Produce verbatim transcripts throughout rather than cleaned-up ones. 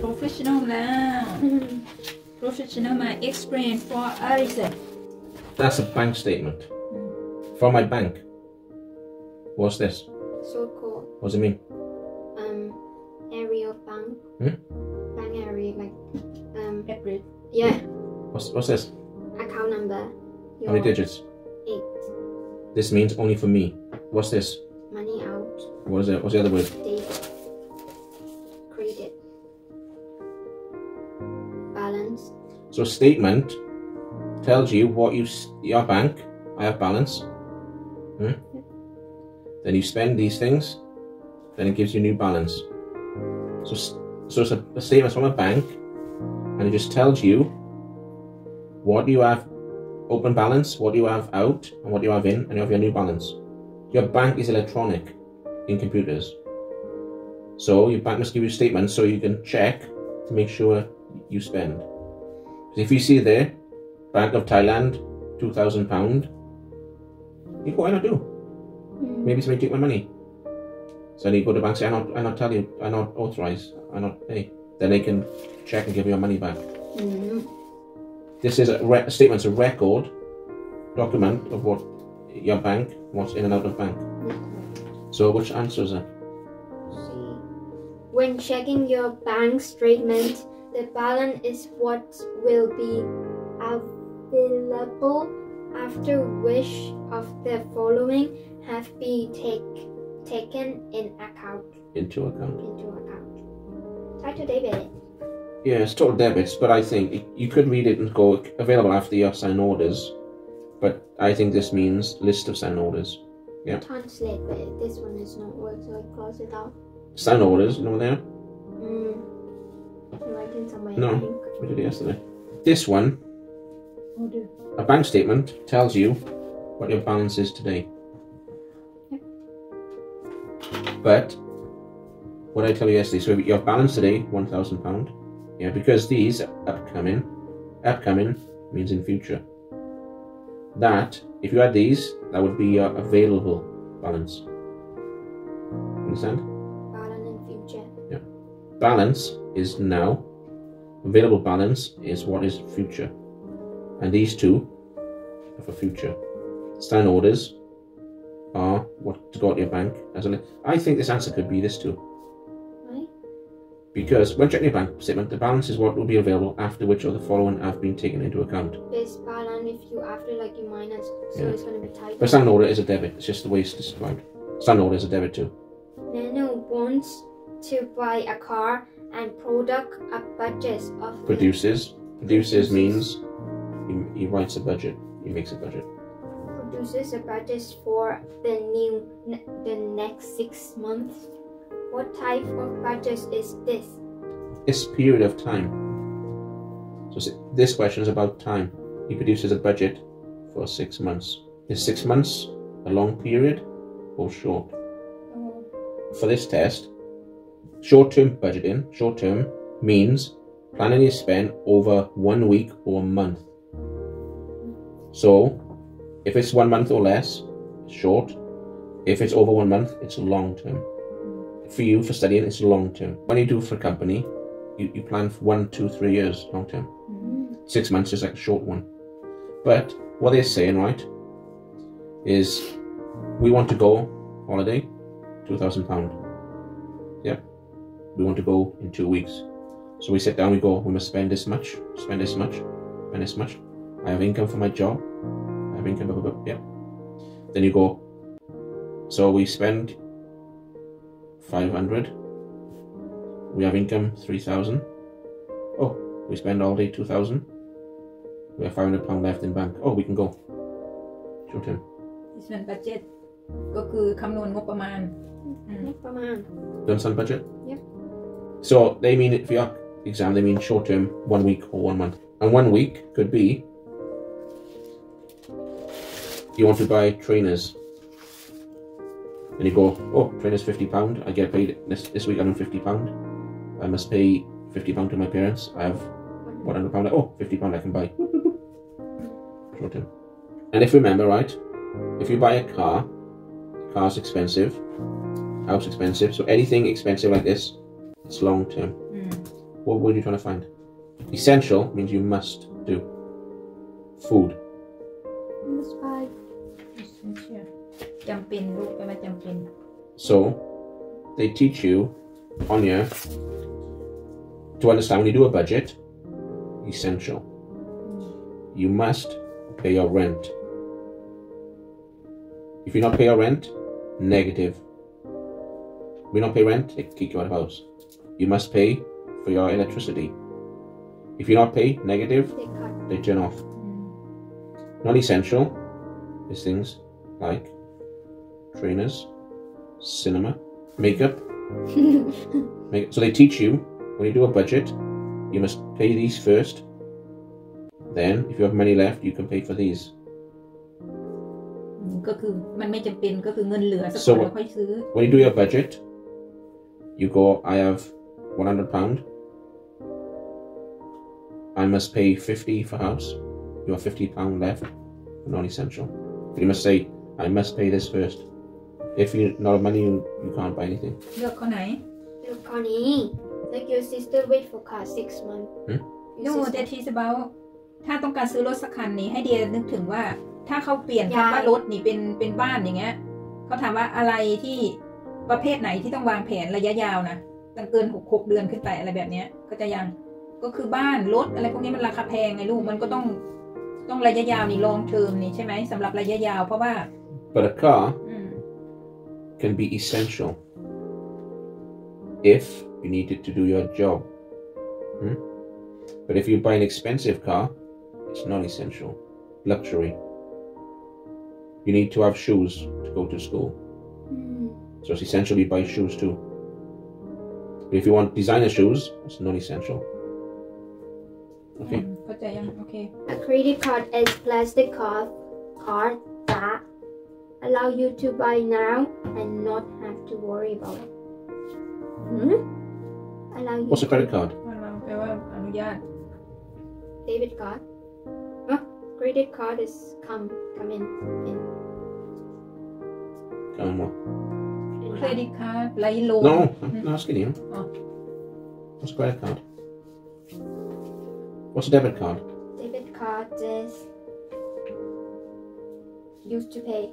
professional lah. Professional might explain for a reason. That's a bank statement. Mm. From my bank. What's this? So cool. What does it mean? Um, area of bank. Hmm? Bank area, like um. April. Yeah. What's what's this? Account number. Your How many digits? Eight. This means only for me. What's this? Money out. What is it? What's the other word? Date. Credit. Balance. So statement tells you what you your bank. I have balance. Hmm? Yeah. Then you spend these things. Then it gives you new balance. So so it's a, a statement from a bank, and it just tells you what you have. Open balance, what you have out and what you have in, and you have your new balance. Your bank is electronic in computers. So your bank must give you statements so you can check to make sure you spend. If you see there, Bank of Thailand, two thousand pounds, you go, I not do. Mm. Maybe somebody take my money. So then you go to the bank, say, I not, I not tell you, I not authorize, I not pay. Then they can check and give you your money back. Mm. This is a, a statement, a record document of what your bank, what's in and out of bank. Mm-hmm. So which answers it? When checking your bank statement, the balance is what will be available after which of the following have been take, taken in account. Into account. Into account. Try to David. Yeah, it's total debits, but I think it, you could read it and go available after your sign orders. But I think this means list of sign orders. Yeah. Translate, but this one is not work, so I close it out. Sign orders, you know what they are? Mm. I'm writing somewhere. No, I think. We did it yesterday. This one, order. A bank statement tells you what your balance is today. Yep. But what I tell you yesterday, so your balance today, one thousand pound. Yeah, because these upcoming, upcoming means in future. That, if you had these, that would be your available balance. Understand? Balance in future. Yeah. Balance is now. Available balance is what is future. And these two are for future. Stand orders are what to go to your bank. As a, I think this answer could be this too. Because when checking your bank statement, the balance is what will be available after which of the following have been taken into account. Base balance, if you after like you minus, so yeah. It's going to be tight. But standing order is a debit. It's just the way it's described. Standing order is a debit too. Nano wants to buy a car and product a budget of. Produces. Produces means he, he writes a budget. He makes a budget. Produces a budget for the new the next six months. What type of budget is this? It's period of time. So this question is about time. He produces a budget for six months. Is six months a long period or short? Oh. For this test, short-term budgeting, short-term means planning your spend over one week or a month. So if it's one month or less, it's short. If it's over one month, it's long-term. For you, for studying, it's long term. When you do for a company, you, you plan for one, two, three years long term. Mm-hmm. Six months is like a short one. But what they're saying, right, is we want to go holiday, two thousand pounds. Yep. We want to go in two weeks. So we sit down, we go, we must spend this much, spend this much, spend this much. I have income for my job. I have income, blah, blah, blah. Yep. Then you go, so we spend five hundred. We have income three thousand. Oh, we spend all day two thousand. We have five hundred pounds left in bank. Oh, we can go. Short term. This one budget. You understand budget? Yeah. So they mean it for your exam, they mean short term, one week or one month. And one week could be you want to buy trainers. And you go, oh, trainer's fifty pounds, I get paid this, this week, one hundred fifty pounds. I must pay fifty pounds to my parents. I have one hundred pounds, oh, fifty pounds I can buy. Short term. And if you remember, right, if you buy a car, car's expensive, house expensive, so anything expensive like this, it's long term. Mm. What were you trying to find? Essential means you must do. Food. You must buy. So, they teach you, on here, to understand when you do a budget, essential. You must pay your rent. If you not pay your rent, negative. If you not pay rent, they kick you out of the house. You must pay for your electricity. If you not pay, negative, they turn off. Not essential is things like trainers, cinema, makeup. Make so they teach you, when you do a budget, you must pay these first. Then, if you have money left, you can pay for these. So, when you do your budget, you go, I have one hundred pounds. I must pay fifty for house. You have fifty pounds left for non-essential. You must say, I must pay this first. If you don't have money, you, you can't buy anything. Look, Connie. Look, Connie. Like your sister wait for car six months. Hmm? No, sister. That is about. If you want to buy this car, Dia think that if they change the car to a house, they ask what type of plan that you have to plan for a long time. It's more than six months, like that. It's still young. It's a house, a car, all these are expensive, son. It's got to be long term, right? For a long time. But a car can be essential if you need it to do your job. Hmm? But if you buy an expensive car, it's not essential. Luxury. You need to have shoes to go to school. Mm. So it's essential you buy shoes too. But if you want designer shoes, it's not essential. Okay. Um, but I am, okay. A credit card is plastic card, card that allow you to buy now and not have to worry about it. Hmm? Allow you. What's a credit card? Debit card. Huh? Credit card is come come in. in. Come on, what? Credit card, like loan. No, I'm mm -hmm. asking you. Oh. What's a credit card? What's a debit card? Debit card is used to pay.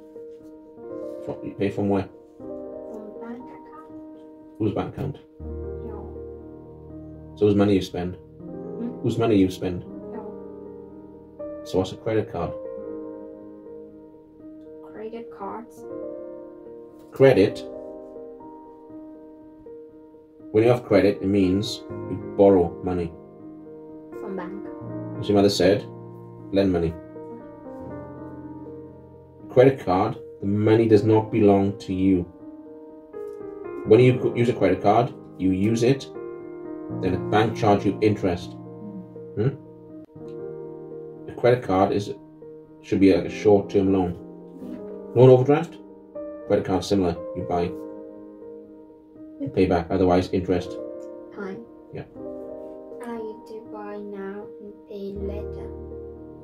For, you pay from where? From bank account. Whose bank account? No. So whose money you spend? Whose money you spend? No. So what's a credit card? Credit cards. Credit. When you have credit, it means you borrow money. From bank. As your mother said, lend money. Credit card, the money does not belong to you. When you use a credit card, you use it, then the bank charge you interest. Hmm? A credit card is should be like a short-term loan. Loan overdraft? Credit card similar. You buy. You pay back. Otherwise, interest. Time. Yeah. I need to buy now and pay later.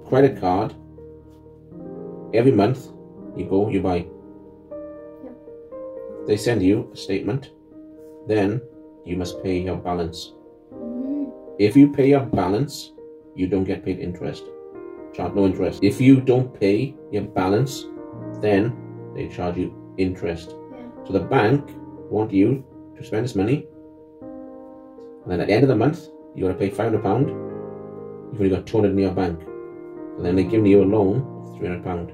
Credit card. Every month, you go, you buy. Yeah. They send you a statement. Then, you must pay your balance. If you pay your balance, you don't get paid interest. Charge no interest. If you don't pay your balance, then they charge you interest. Yeah. So the bank want you to spend this money. And then at the end of the month, you gotta pay five hundred pounds. You've only got two hundred in your bank. And then they give you a loan of three hundred pounds.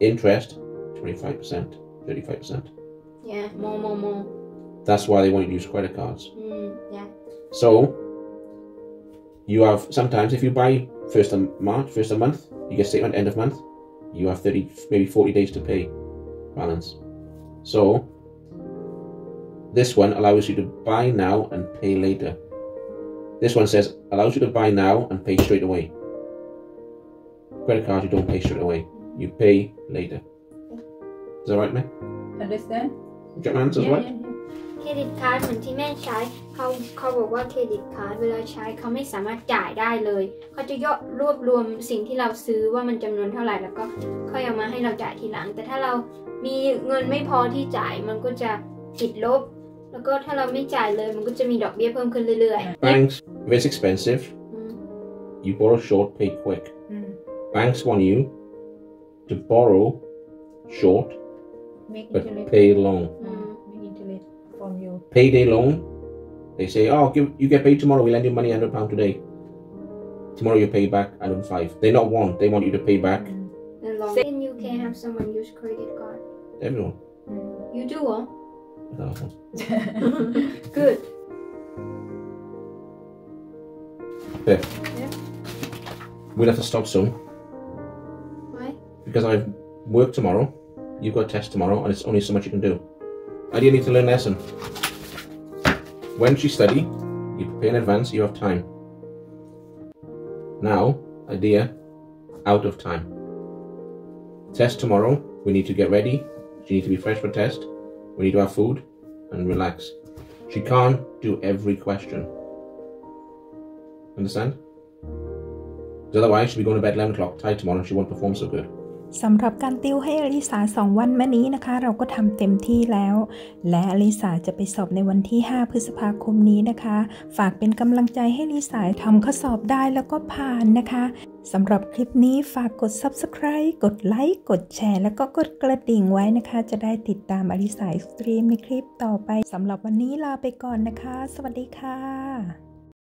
Interest, twenty-five percent, thirty-five percent. Yeah, more, more, more. That's why they want you to use credit cards. Mm, yeah. So, you have, sometimes if you buy first of March, first of month, you get statement end of month, you have thirty, maybe forty days to pay balance. So, this one allows you to buy now and pay later. This one says, allows you to buy now and pay straight away. Credit card, you don't pay straight away. You pay later. Is that right, May? Understand? Get my answers yeah, right? Yeah, yeah. เครดิตการ์ดเหมือนที่แม่ใช้เขาเขาบอกว่าเครดิตการ์ดเวลาใช้เขาไม่สามารถจ่ายได้หรือชำระได้ภายในเวลาจำกัดแต่ถ้าเป็นเงินสดเขาจะจ่ายได้ภายในเวลาจำกัดแต่ถ้าเป็นเงินสดเขาจะจ่ายได้ภายในเวลาจำกัดแต่ถ้าเป็นเงินสดเขาจะจ่ายได้ภายในเวลาจำกัด เราก็จะรวบรวมสิ่งที่เราซื้อว่ามันจำนวนเท่าไหร่แล้วก็ค่อยเอามาให้เราจ่ายทีหลังแต่ถ้าเรามีเงินไม่พอที่จ่ายมันก็จะติดลบ เราก็จะต้องจ่ายภายในเวลาจำกัดแต่ถ้าเรามีเงินพอที่จะจ่ายมันก็จะไม่ติดลบเราก็จะจ่ายภายในเวลาจำกัดแต่ถ้าเรามีเงินไม่พอที่จะจ่ายมันก็จะติดลบเราก็จะต้องจ่ายภายในเวลาจำกัดแต่ถ้าเรามีเงินพอที่จะจ่ายมันก็จะ แล้วก็ถ้าเราไม่จ่ายเลยมันก็จะมีดอกเบี้ยเพิ่มขึ้นเรื่อยๆ Banks very expensive you borrow short pay quick banks want you to borrow short but pay long payday loan they say oh give you get paid tomorrow we lend you money one hundred pounds today tomorrow you pay back I don't five they not want they want you to pay back in U K have someone use credit card everyone you do huh? No. Good. Yeah. Yeah. We'll have to stop soon. Why? Because I work tomorrow, you've got a test tomorrow, and it's only so much you can do. I do need to learn a lesson. When you study, you prepare in advance, you have time. Now, idea, out of time. Test tomorrow, we need to get ready, you need to be fresh for test. We need to have food and relax. She can't do every question. Understand? Because otherwise she'll be going to bed eleven o'clock tight tomorrow and she won't perform so good. สำหรับการติวให้อลิสาสองวันมานี้นะคะเราก็ทำเต็มที่แล้วและอลิสาจะไปสอบในวันที่ห้าพฤษภาคมนี้นะคะฝากเป็นกำลังใจให้อลิสาทำข้อสอบได้แล้วก็ผ่านนะคะสำหรับคลิปนี้ฝากกด Subscribe กดไลค์กดแชร์แล้วก็กดกระดิ่งไว้นะคะจะได้ติดตามอลิสาสตรีมในคลิปต่อไปสำหรับวันนี้ลาไปก่อนนะคะสวัสดีค่ะ